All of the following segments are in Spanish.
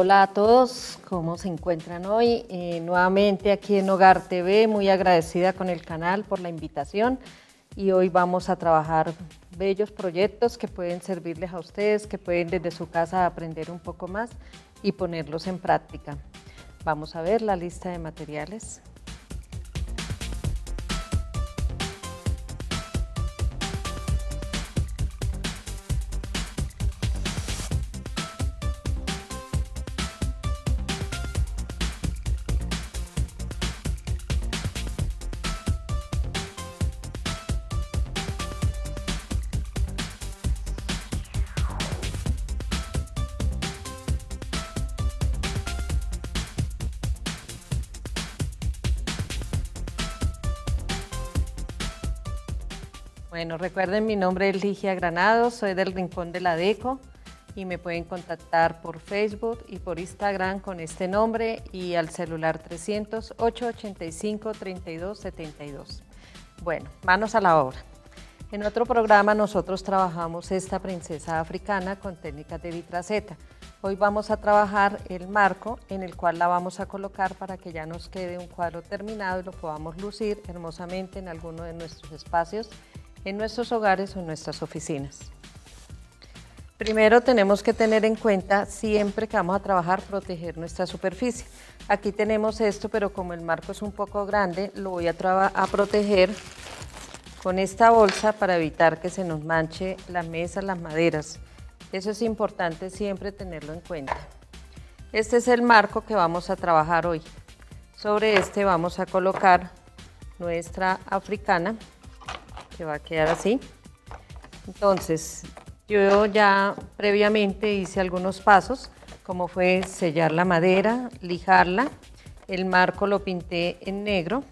Hola a todos, ¿cómo se encuentran hoy? Nuevamente aquí en Hogar TV, muy agradecida con el canal por la invitación y hoy vamos a trabajar bellos proyectos que pueden servirles a ustedes, que pueden desde su casa aprender un poco más y ponerlos en práctica. Vamos a ver la lista de materiales. Bueno, recuerden, mi nombre es Ligia Granado, soy del Rincón de la Deco y me pueden contactar por Facebook y por Instagram con este nombre y al celular 300-885-3272. Bueno, manos a la obra. En otro programa nosotros trabajamos esta princesa africana con técnicas de vitraceta. Hoy vamos a trabajar el marco en el cual la vamos a colocar para que ya nos quede un cuadro terminado y lo podamos lucir hermosamente en alguno de nuestros espacios, en nuestros hogares o en nuestras oficinas. Primero tenemos que tener en cuenta siempre que vamos a trabajar proteger nuestra superficie. Aquí tenemos esto, pero como el marco es un poco grande, lo voy a proteger con esta bolsa para evitar que se nos manche la mesa, las maderas. Eso es importante siempre tenerlo en cuenta. Este es el marco que vamos a trabajar hoy. Sobre este vamos a colocar nuestra africana, que va a quedar así. Entonces, yo ya previamente hice algunos pasos, como fue sellar la madera, lijarla, el marco lo pinté en negro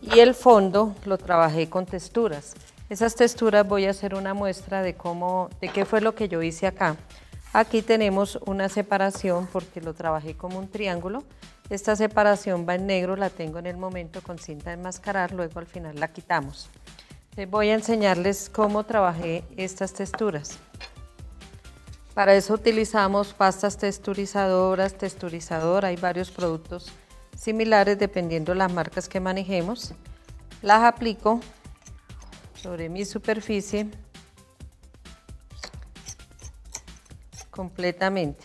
y el fondo lo trabajé con texturas. Esas texturas voy a hacer una muestra de qué fue lo que yo hice acá. Aquí tenemos una separación porque lo trabajé como un triángulo. Esta separación va en negro, la tengo en el momento con cinta de enmascarar, luego al final la quitamos. Les voy a enseñarles cómo trabajé estas texturas. Para eso utilizamos pastas texturizador, hay varios productos similares dependiendo las marcas que manejemos. Las aplico sobre mi superficie completamente.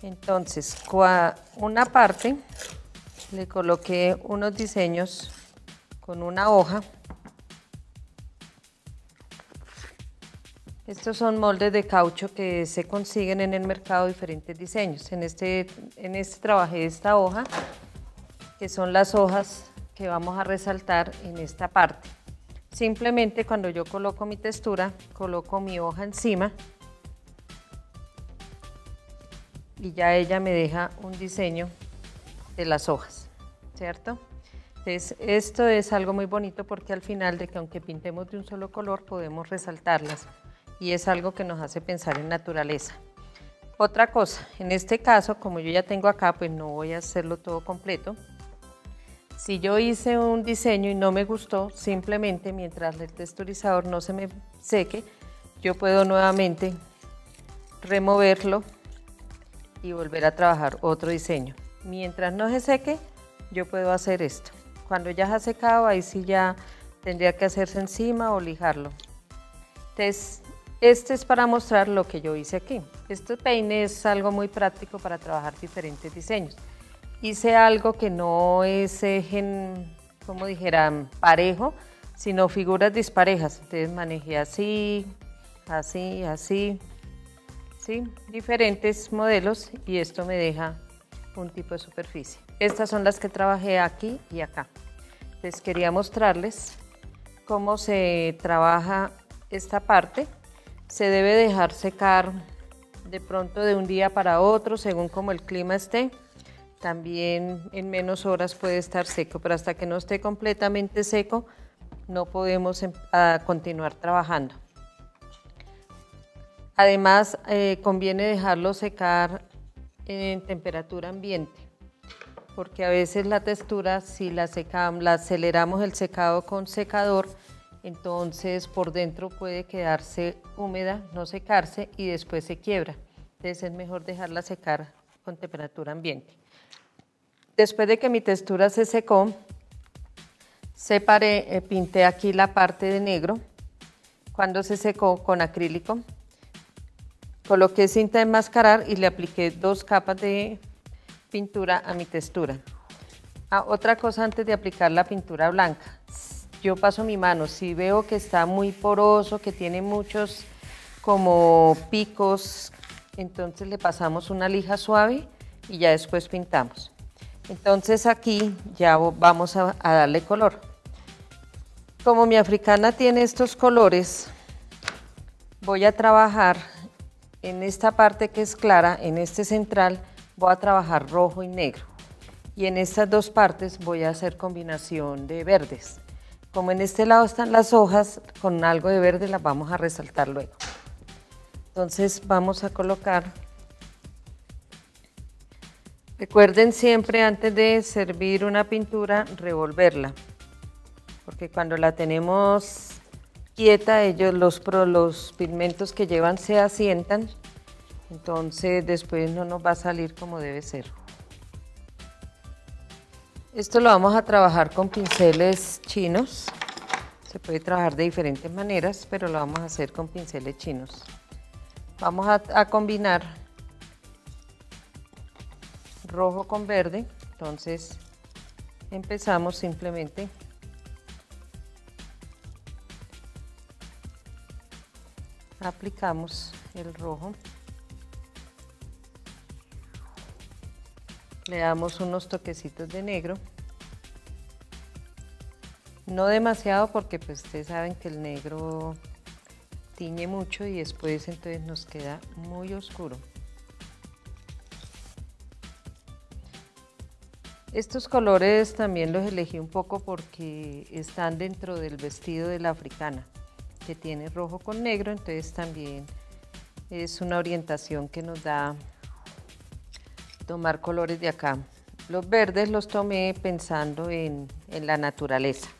Entonces, una parte le coloqué unos diseños con una hoja. Estos son moldes de caucho que se consiguen en el mercado, diferentes diseños. En este trabajé esta hoja, que son las hojas que vamos a resaltar en esta parte. Simplemente cuando yo coloco mi textura, coloco mi hoja encima, y ya ella me deja un diseño de las hojas, ¿cierto? Entonces, esto es algo muy bonito porque al final, de que aunque pintemos de un solo color, podemos resaltarlas y es algo que nos hace pensar en naturaleza. Otra cosa, en este caso, como yo ya tengo acá, pues no voy a hacerlo todo completo. Si yo hice un diseño y no me gustó, simplemente mientras el texturizador no se me seque, yo puedo nuevamente removerlo y volver a trabajar otro diseño. Mientras no se seque, yo puedo hacer esto. Cuando ya se ha secado, ahí sí ya tendría que hacerse encima o lijarlo. Entonces, este es para mostrar lo que yo hice aquí. Este peine es algo muy práctico para trabajar diferentes diseños. Hice algo que no es, como dijeran, parejo, sino figuras disparejas. Entonces manejé así, así, así. ¿Sí? Diferentes modelos y esto me deja un tipo de superficie. Estas son las que trabajé aquí y acá. Les quería mostrarles cómo se trabaja esta parte. Se debe dejar secar de pronto de un día para otro según como el clima esté. También en menos horas puede estar seco, pero hasta que no esté completamente seco no podemos continuar trabajando. Además, conviene dejarlo secar en temperatura ambiente, porque a veces la textura, si la aceleramos el secado con secador, entonces por dentro puede quedarse húmeda, no secarse y después se quiebra. Entonces es mejor dejarla secar con temperatura ambiente. Después de que mi textura se secó, separé, pinté aquí la parte de negro. Cuando se secó con acrílico, coloqué cinta de enmascarar y le apliqué 2 capas de pintura a mi textura. Ah, otra cosa antes de aplicar la pintura blanca, yo paso mi mano, si veo que está muy poroso, que tiene muchos como picos, entonces le pasamos una lija suave y ya después pintamos. Entonces aquí ya vamos a darle color. Como mi africana tiene estos colores, voy a trabajar en esta parte que es clara, en este central, voy a trabajar rojo y negro. Y en estas dos partes voy a hacer combinación de verdes. Como en este lado están las hojas, con algo de verde las vamos a resaltar luego. Entonces vamos a colocar. Recuerden siempre antes de servir una pintura, revolverla, porque cuando la tenemos quieta, ellos los pigmentos que llevan se asientan, entonces después no nos va a salir como debe ser. Esto lo vamos a trabajar con pinceles chinos, se puede trabajar de diferentes maneras, pero lo vamos a hacer con pinceles chinos. Vamos a combinar rojo con verde, entonces empezamos simplemente aplicamos el rojo, le damos unos toquecitos de negro, no demasiado porque pues ustedes saben que el negro tiñe mucho y después entonces nos queda muy oscuro. Estos colores también los elegí un poco porque están dentro del vestido de la africana, que tiene rojo con negro, entonces también es una orientación que nos da tomar colores de acá. Los verdes los tomé pensando en la naturaleza.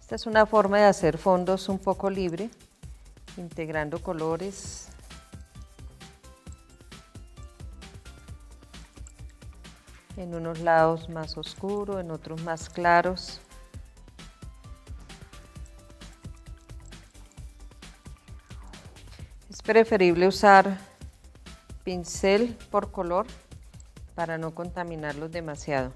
Esta es una forma de hacer fondos un poco libre, integrando colores. En unos lados más oscuros, en otros más claros. Es preferible usar pincel por color para no contaminarlos demasiado.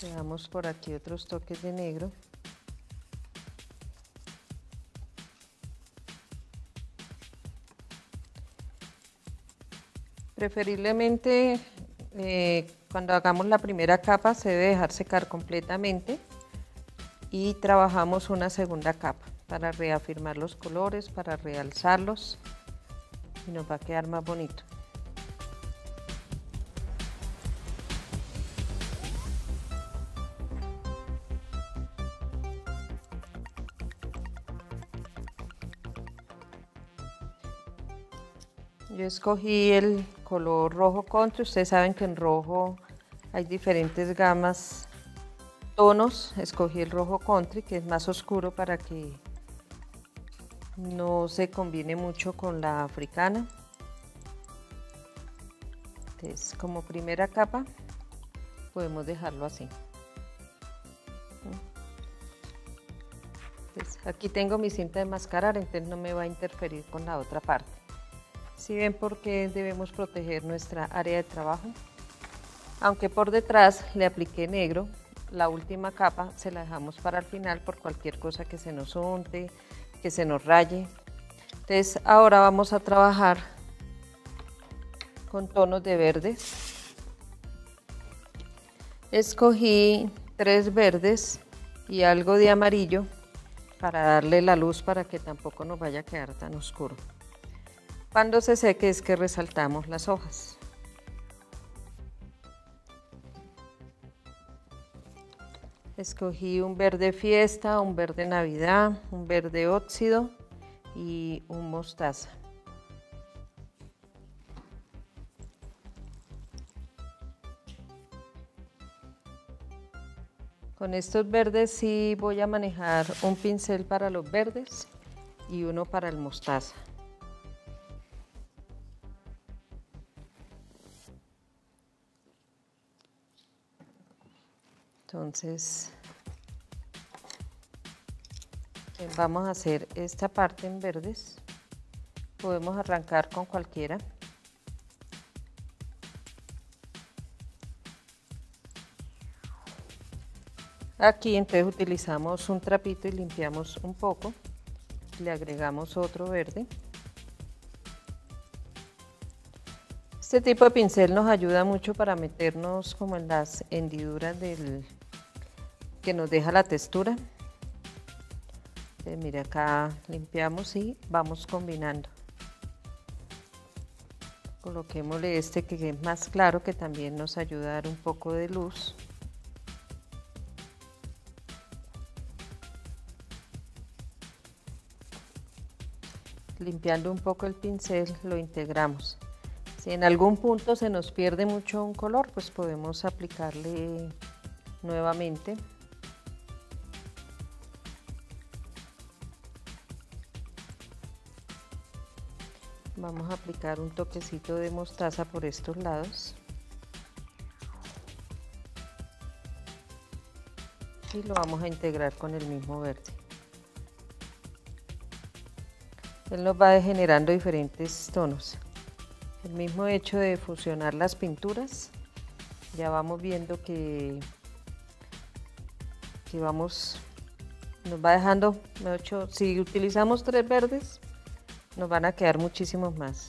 Le damos por aquí otros toques de negro. Preferiblemente cuando hagamos la primera capa se debe dejar secar completamente y trabajamos una segunda capa para reafirmar los colores, para realzarlos y nos va a quedar más bonito. Yo escogí el color rojo country, ustedes saben que en rojo hay diferentes gamas, tonos, escogí el rojo country que es más oscuro para que no se combine mucho con la africana. Entonces como primera capa podemos dejarlo así. Entonces, aquí tengo mi cinta de enmascarar, entonces no me va a interferir con la otra parte. ¿Sí ven por qué debemos proteger nuestra área de trabajo? Aunque por detrás le apliqué negro, la última capa se la dejamos para el final por cualquier cosa que se nos unte, que se nos raye. Entonces ahora vamos a trabajar con tonos de verdes. Escogí 3 verdes y algo de amarillo para darle la luz para que tampoco nos vaya a quedar tan oscuro. Cuando se seque es que resaltamos las hojas. Escogí un verde fiesta, un verde navidad, un verde óxido y un mostaza. Con estos verdes sí voy a manejar un pincel para los verdes y uno para el mostaza. Entonces vamos a hacer esta parte en verdes, podemos arrancar con cualquiera. Aquí entonces utilizamos un trapito y limpiamos un poco, le agregamos otro verde. Este tipo de pincel nos ayuda mucho para meternos como en las hendiduras que nos deja la textura. Mire, acá limpiamos y vamos combinando. Coloquémosle este que es más claro, que también nos ayuda a dar un poco de luz. Limpiando un poco el pincel lo integramos. Si en algún punto se nos pierde mucho un color, pues podemos aplicarle nuevamente. Vamos a aplicar un toquecito de mostaza por estos lados y lo vamos a integrar con el mismo verde. Él nos va generando diferentes tonos. El mismo hecho de fusionar las pinturas, ya vamos viendo que vamos, nos va dejando, si utilizamos tres verdes, nos van a quedar muchísimos más.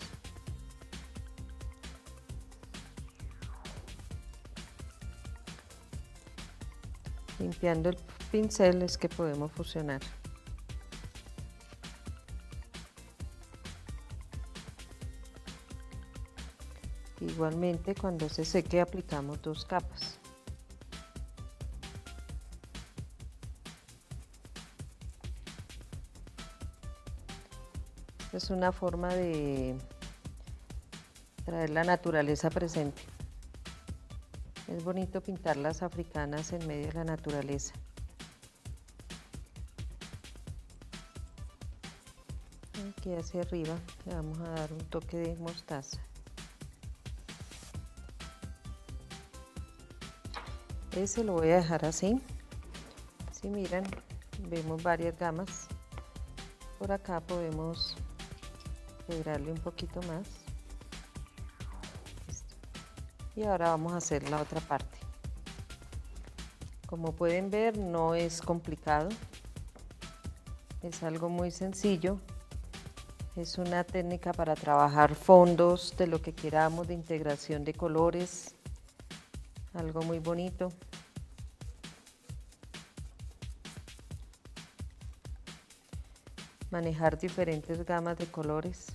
Limpiando el pincel es que podemos fusionar. Igualmente, cuando se seque aplicamos dos capas. Es una forma de traer la naturaleza presente. Es bonito pintar las africanas en medio de la naturaleza. Aquí hacia arriba le vamos a dar un toque de mostaza. Ese lo voy a dejar así. Si miran, vemos varias gamas. Por acá podemos integrarle un poquito más. Listo. Y ahora vamos a hacer la otra parte. Como pueden ver, no es complicado, es algo muy sencillo, es una técnica para trabajar fondos de lo que queramos, de integración de colores, algo muy bonito. Manejar diferentes gamas de colores.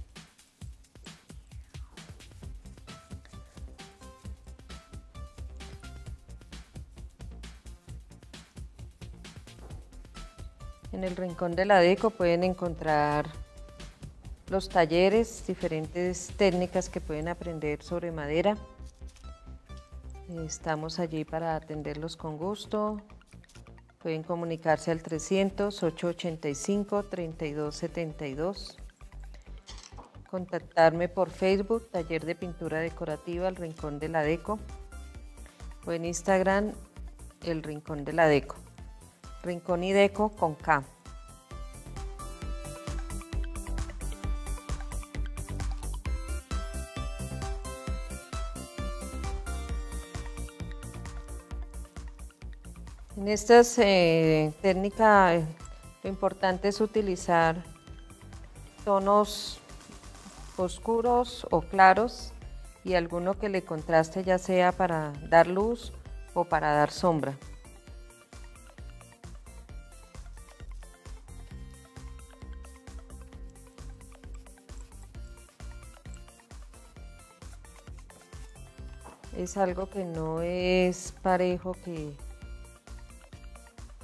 En el Rincón de la Deco pueden encontrar los talleres, diferentes técnicas que pueden aprender sobre madera. Estamos allí para atenderlos con gusto. Pueden comunicarse al 300-885-3272. Contactarme por Facebook, Taller de Pintura Decorativa, El Rincón de la Deco. O en Instagram, El Rincón de la Deco. Rincón y Deco con K. En esta técnica lo importante es utilizar tonos oscuros o claros y alguno que le contraste, ya sea para dar luz o para dar sombra. Es algo que no es parejo, que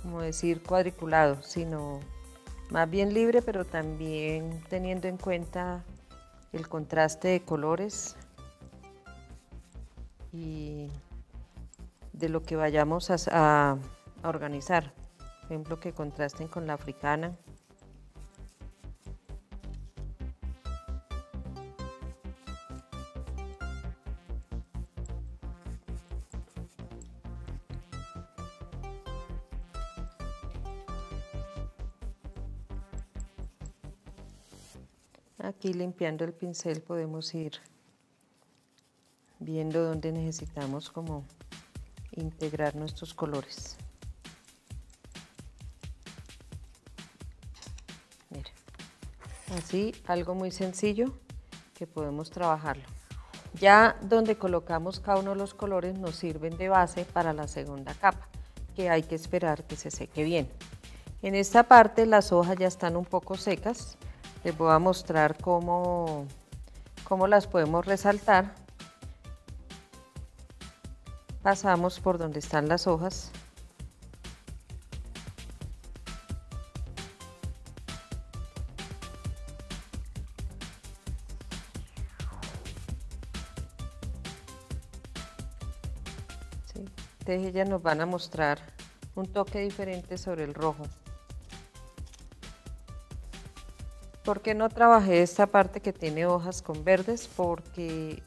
como decir cuadriculado, sino más bien libre, pero también teniendo en cuenta el contraste de colores y de lo que vayamos a a organizar, por ejemplo que contrasten con la africana. Aquí limpiando el pincel podemos ir viendo dónde necesitamos como integrar nuestros colores. Mira, así algo muy sencillo que podemos trabajarlo. Ya donde colocamos cada uno de los colores nos sirven de base para la segunda capa, que hay que esperar que se seque bien. En esta parte las hojas ya están un poco secas. Les voy a mostrar cómo las podemos resaltar. Pasamos por donde están las hojas. Sí. Entonces ellas nos van a mostrar un toque diferente sobre el rojo. ¿Por qué no trabajé esta parte que tiene hojas con verdes? Porque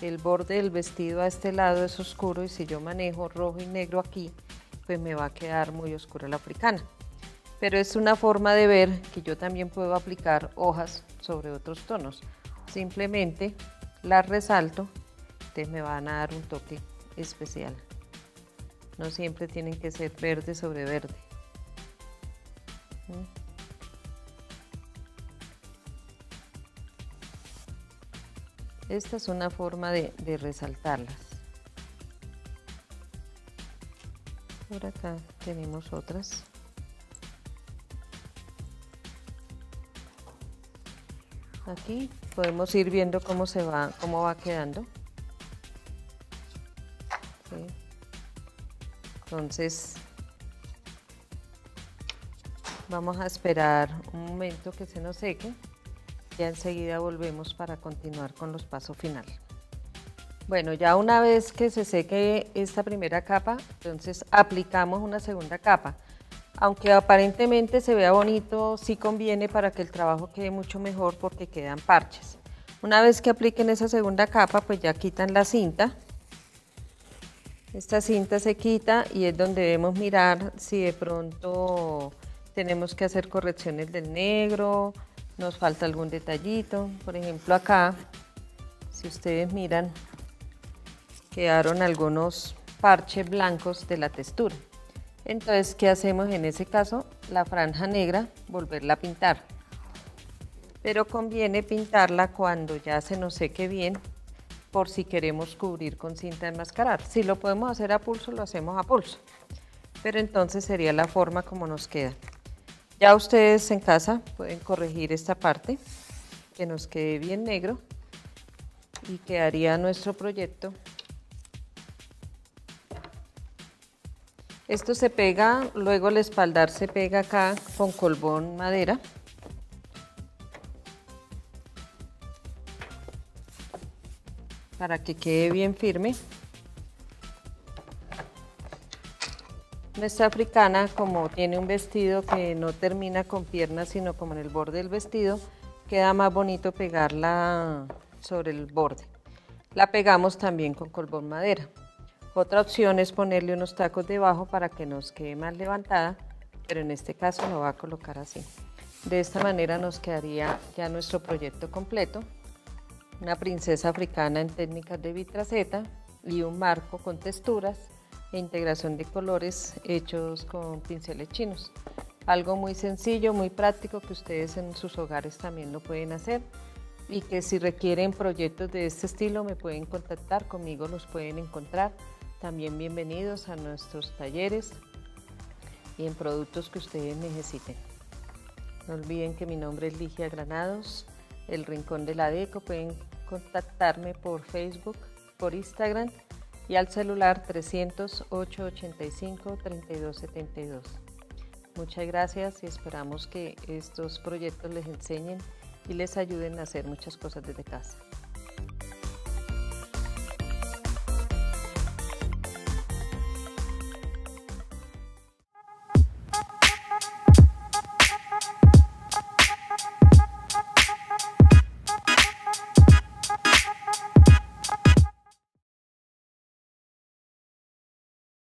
el borde del vestido a este lado es oscuro y si yo manejo rojo y negro aquí, pues me va a quedar muy oscura la africana. Pero es una forma de ver que yo también puedo aplicar hojas sobre otros tonos. Simplemente las resalto, ustedes me van a dar un toque especial. No siempre tienen que ser verde sobre verde. Esta es una forma de resaltarlas. Por acá tenemos otras. Aquí podemos ir viendo cómo va quedando. Sí. Entonces vamos a esperar un momento que se nos seque. Ya enseguida volvemos para continuar con los pasos finales. Bueno, ya una vez que se seque esta primera capa, entonces aplicamos una segunda capa. Aunque aparentemente se vea bonito, sí conviene para que el trabajo quede mucho mejor porque quedan parches. Una vez que apliquen esa segunda capa, pues ya quitan la cinta. Esta cinta se quita y es donde debemos mirar si de pronto tenemos que hacer correcciones del negro, nos falta algún detallito. Por ejemplo acá, si ustedes miran, quedaron algunos parches blancos de la textura. Entonces, ¿qué hacemos en ese caso? La franja negra, volverla a pintar. Pero conviene pintarla cuando ya se nos seque bien, por si queremos cubrir con cinta de enmascarar. Si lo podemos hacer a pulso, lo hacemos a pulso. Pero entonces sería la forma como nos queda. Ya ustedes en casa pueden corregir esta parte, que nos quede bien negro y quedaría nuestro proyecto. Esto se pega, luego el espaldar se pega acá con colbón madera. Para que quede bien firme. Nuestra africana, como tiene un vestido que no termina con piernas, sino como en el borde del vestido, queda más bonito pegarla sobre el borde. La pegamos también con colbón madera. Otra opción es ponerle unos tacos debajo para que nos quede más levantada, pero en este caso lo va a colocar así. De esta manera nos quedaría ya nuestro proyecto completo. Una princesa africana en técnicas de vitraceta y un marco con texturas e integración de colores hechos con pinceles chinos. Algo muy sencillo, muy práctico, que ustedes en sus hogares también lo pueden hacer y que si requieren proyectos de este estilo me pueden contactar, conmigo los pueden encontrar. También bienvenidos a nuestros talleres y en productos que ustedes necesiten. No olviden que mi nombre es Ligia Granados, El Rincón de la Deco. Pueden contactarme por Facebook, por Instagram, y al celular 300-885-3272. Muchas gracias y esperamos que estos proyectos les enseñen y les ayuden a hacer muchas cosas desde casa.